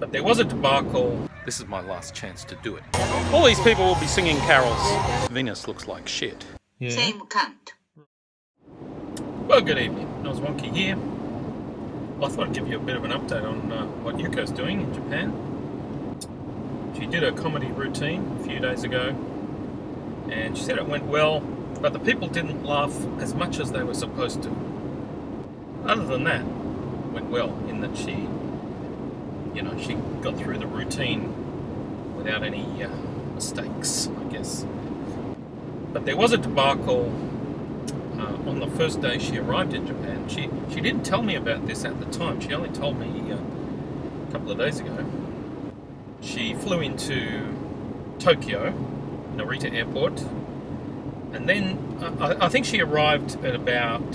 But there was a debacle. This is my last chance to do it. All these people will be singing carols. Venus looks like shit. Yeah. Same Kant. Well, good evening. Noswonky here. I thought I'd give you a bit of an update on what Yuko's doing in Japan. She did a comedy routine a few days ago, and she said it went well, but the people didn't laugh as much as they were supposed to. Other than that, it went well in that she, you know, she got through the routine without any mistakes, I guess. But there was a debacle. On the first day she arrived in Japan, she didn't tell me about this at the time. She only told me a couple of days ago. She flew into Tokyo, Narita Airport, and then I think she arrived at about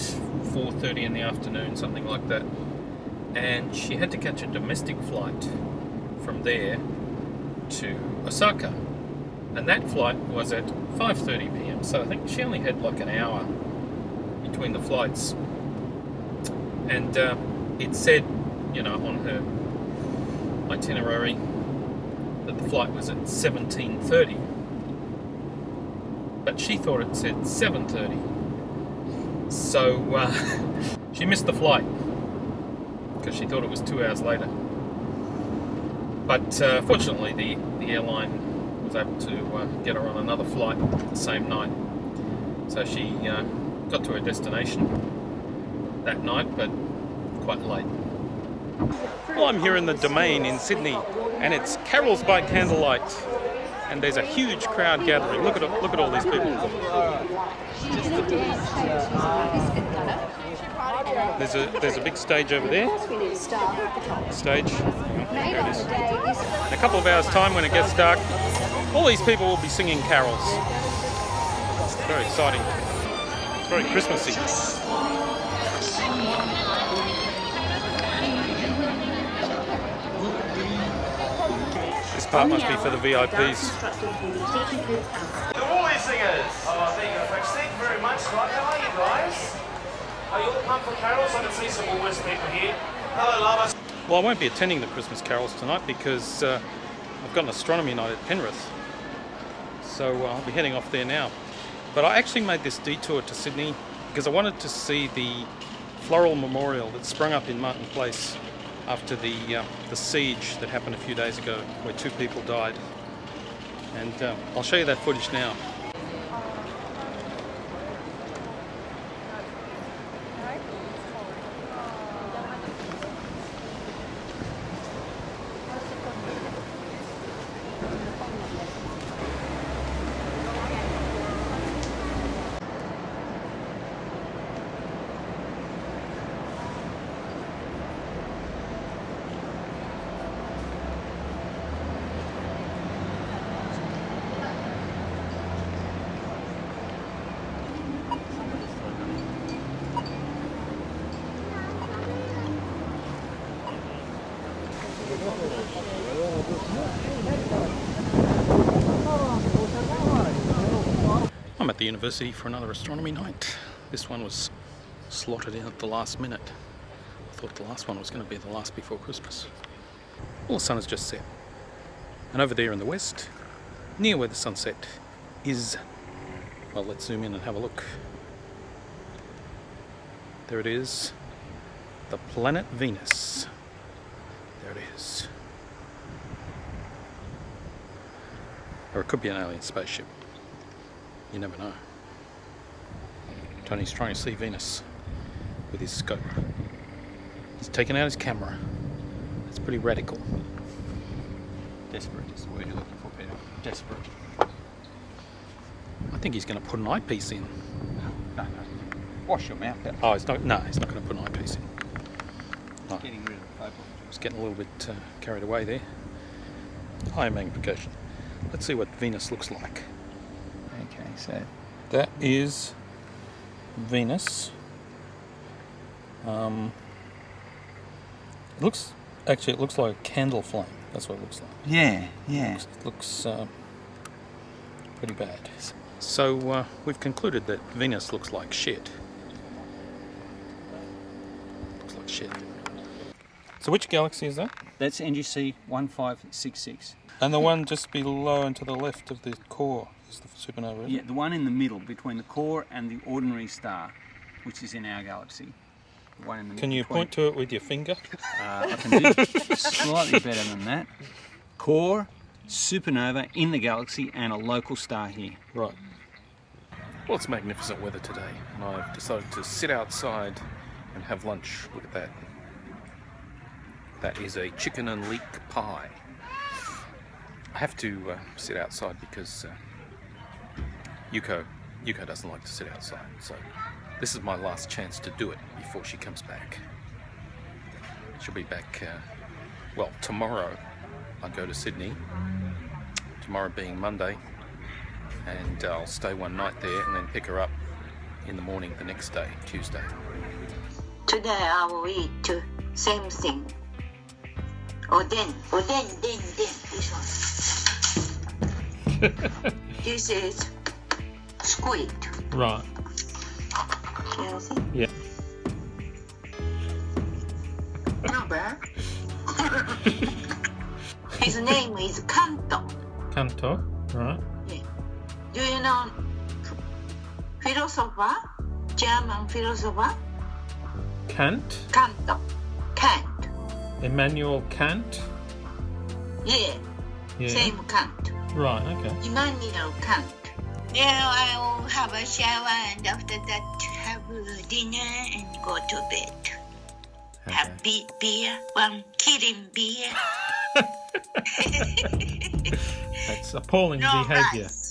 4:30 in the afternoon, something like that. And she had to catch a domestic flight from there to Osaka, and that flight was at 5:30 p.m. So I think she only had like an hour between the flights, and it said, you know, on her itinerary that the flight was at 17:30, but she thought it said 7:30, so she missed the flight because she thought it was 2 hours later. But fortunately the airline was able to get her on another flight the same night, so she got to her destination that night, but quite late. Well, I'm here in the Domain in Sydney, and it's Carols by Candlelight, and there's a huge crowd gathering. Look at all these people. There's a big stage over there. Stage. There it is. In a couple of hours' time, when it gets dark, all these people will be singing carols. It's very exciting. It's very Christmassy. This part must be for the VIPs. All these singers! Oh, thank you very much. Right, how are you guys? Are you all pumped for carols? I can see some more West people here. Hello, lovers. Well, I won't be attending the Christmas carols tonight because I've got an astronomy night at Penrith. So I'll be heading off there now. But I actually made this detour to Sydney because I wanted to see the floral memorial that sprung up in Martin Place after the siege that happened a few days ago, where 2 people died. And I'll show you that footage now. I'm at the university for another astronomy night. This one was slotted in at the last minute. I thought the last one was going to be the last before Christmas. Well, the sun has just set. And over there in the west, near where the sunset is, well, let's zoom in and have a look. There it is, the planet Venus. There it is. Or it could be an alien spaceship. You never know. Tony's trying to see Venus with his scope. He's taken out his camera. That's pretty radical. Desperate is the word you're looking for, Peter. Desperate. I think he's going to put an eyepiece in. No. Wash your mouth out. Oh, he's not going to put an eyepiece in. No. Getting rid of the paper. I was getting a little bit carried away there. Higher magnification. Let's see what Venus looks like. Okay, so that is Venus. It looks like a candle flame. That's what it looks like. Yeah. It looks pretty bad. So we've concluded that Venus looks like shit. So which galaxy is that? That's NGC 1566. And the one just below and to the left of the core is the supernova, isn't it? Yeah, the one in the middle between the core and the ordinary star, which is in our galaxy. The one in the middle. Can you point to it with your finger? I can do slightly better than that. Core, supernova in the galaxy, and a local star here. Right. Well, it's magnificent weather today, and I've decided to sit outside and have lunch. Look at that. That is a chicken and leek pie. I have to sit outside because Yuko doesn't like to sit outside, so this is my last chance to do it before she comes back. She'll be back, well, tomorrow. I go to Sydney, tomorrow being Monday, and I'll stay one night there and then pick her up in the morning the next day, Tuesday. Today I will eat same thing. Oden. This is squid. Right. Yeah. Not bad. His name is Kanto. Kanto, right? Yeah. Do you know philosopher? German philosopher? Kant? Kanto. Kant. Immanuel Kant? Yeah. Same Kant. Right, okay. Immanuel Kant. Now I will have a shower and after that have dinner and go to bed. Okay. Have beer, one kidding beer. That's appalling behavior. Nice.